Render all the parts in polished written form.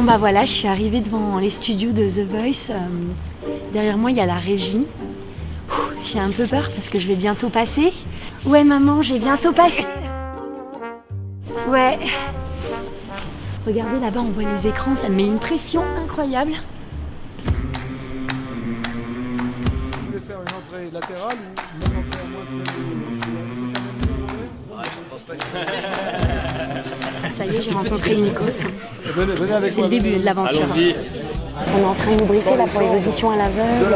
Bon bah voilà, je suis arrivée devant les studios de The Voice. Derrière moi, il y a la régie. J'ai un peu peur parce que je vais bientôt passer. Ouais maman, j'ai bientôt passé. Ouais. Regardez là-bas, on voit les écrans, ça me met une pression incroyable. Vous voulez faire une entrée latérale ou une entrée à moi si... Ouais, je pense pas que... Ça y est, j'ai rencontré Nikos. C'est le début de l'aventure. Allons-y. On est en train de briefer là pour les auditions à l'aveugle.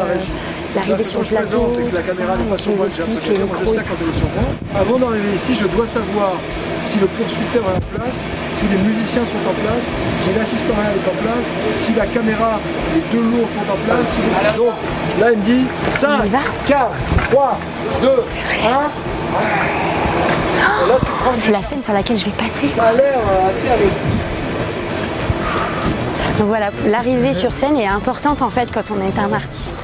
L'arrivée sur le plateau, c'est que la caméra n'est pas sur moi, je sais quand elle est sur moi. Avant d'arriver ici, je dois savoir si le poursuiteur est en place, si les musiciens sont en place, si l'assistant est en place, si la caméra, les deux lourdes sont en place. Si les... Donc là, il me dit 5, 4, 3, 2, 1. C'est la scène sur laquelle je vais passer. Ça a l'air assez allé. Donc voilà, l'arrivée sur scène est importante en fait quand on est un artiste.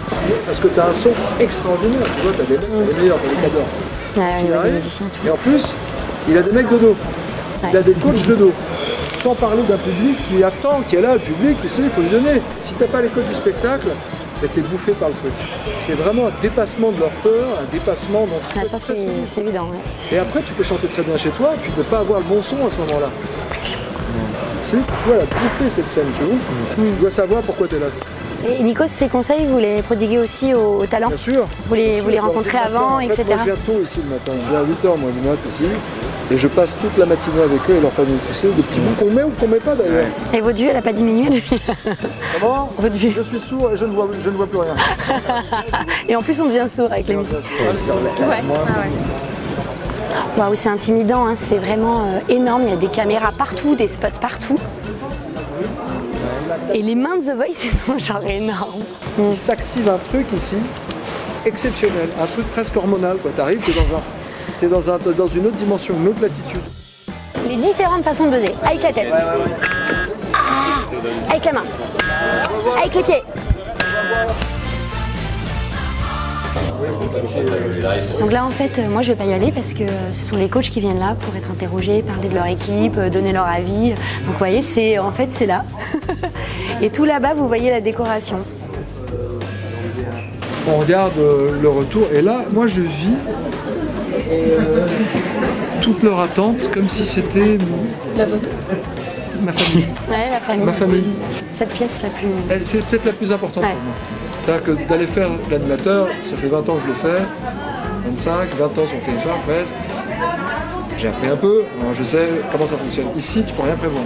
Parce que tu as un son extraordinaire, tu vois, tu as des mecs, des meilleurs, des cadors. Ouais, et en plus, il a des mecs de dos, ouais. Il a des coachs de dos. Sans parler d'un public qui attend, qui est là, le public, tu sais, il faut lui donner. Si tu n'as pas les codes du spectacle, t'es bouffé par le truc. C'est vraiment un dépassement de leur peur, un dépassement... Ah, ça c'est évident. Ouais. Et après, tu peux chanter très bien chez toi, tu ne peux pas avoir le bon son à ce moment-là. Voilà, bouffer cette scène, tu vois. Tu dois savoir pourquoi tu es là. Et Nikos, ces conseils, vous les prodiguez aussi aux talents? Bien sûr. Vous les rencontrez avant, etc. Moi, je viens tôt ici le matin. Je vais à 8h, moi, du mat ici. Et je passe toute la matinée avec eux et leur famille, tu sais, des petits bouts qu'on met ou qu'on met pas d'ailleurs. Et votre vue, elle n'a pas diminué depuis? Comment? Votre vue? Je suis sourd et je ne vois plus rien. Et en plus, on devient sourd avec les musiques. Waouh, c'est intimidant, hein. C'est vraiment énorme, il y a des caméras partout, des spots partout. Et les mains de The Voice sont genre énormes. Il s'active un truc ici, exceptionnel, un truc presque hormonal. Tu arrives, tu es dans une autre dimension, une autre latitude. Les différentes façons de buzzer, avec la tête, avec la main, avec les pieds. Donc là en fait, moi je vais pas y aller parce que ce sont les coachs qui viennent là pour être interrogés, parler de leur équipe, donner leur avis. Donc vous voyez, c'est en fait c'est là. Et tout là-bas, vous voyez la décoration. On regarde le retour et là, moi je vis toute leur attente comme si c'était ma famille. Ouais, la famille. Ma famille. Cette pièce la plus... C'est peut-être la plus importante pour moi. C'est-à-dire que d'aller faire l'animateur, ça fait 20 ans que je le fais, 25, 20 ans sur TF1 presque. J'ai appris un peu, alors je sais comment ça fonctionne. Ici, tu peux rien prévoir.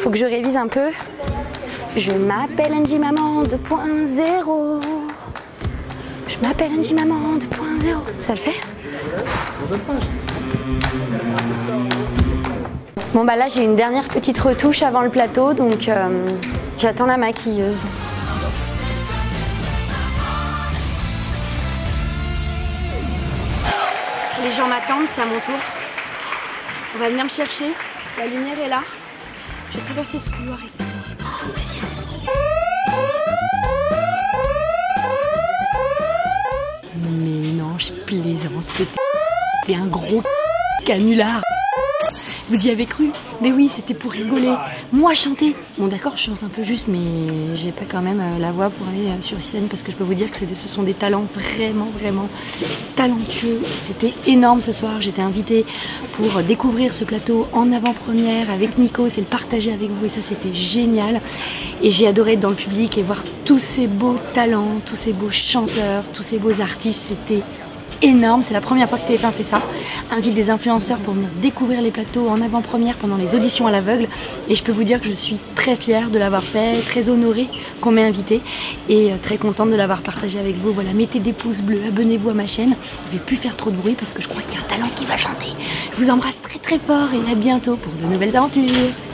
Faut que je révise un peu. Je m'appelle Angie Maman 2.0. Je m'appelle Angie Maman 2.0. Ça le fait? Bon bah là j'ai une dernière petite retouche avant le plateau, donc j'attends la maquilleuse. Les gens m'attendent, c'est à mon tour. On va venir me chercher, la lumière est là. Je vais traverser ce couloir ici. Oh, le silence. Mais non, je plaisante, c'était un gros canular. Vous y avez cru? Mais oui, c'était pour rigoler. Moi, chanter. Bon, d'accord, je chante un peu juste, mais j'ai pas quand même la voix pour aller sur scène parce que je peux vous dire que ce sont des talents vraiment talentueux. C'était énorme ce soir. J'étais invitée pour découvrir ce plateau en avant-première avec Nikos et le partager avec vous. Et ça, c'était génial. Et j'ai adoré être dans le public et voir tous ces beaux talents, tous ces beaux chanteurs, tous ces beaux artistes. C'était énorme, c'est la première fois que TF1 fait ça, invite des influenceurs pour venir découvrir les plateaux en avant-première pendant les auditions à l'aveugle et je peux vous dire que je suis très fière de l'avoir fait, très honorée qu'on m'ait invitée et très contente de l'avoir partagé avec vous. Voilà, mettez des pouces bleus, abonnez-vous à ma chaîne, je ne vais plus faire trop de bruit parce que je crois qu'il y a un talent qui va chanter. Je vous embrasse très fort et à bientôt pour de nouvelles aventures.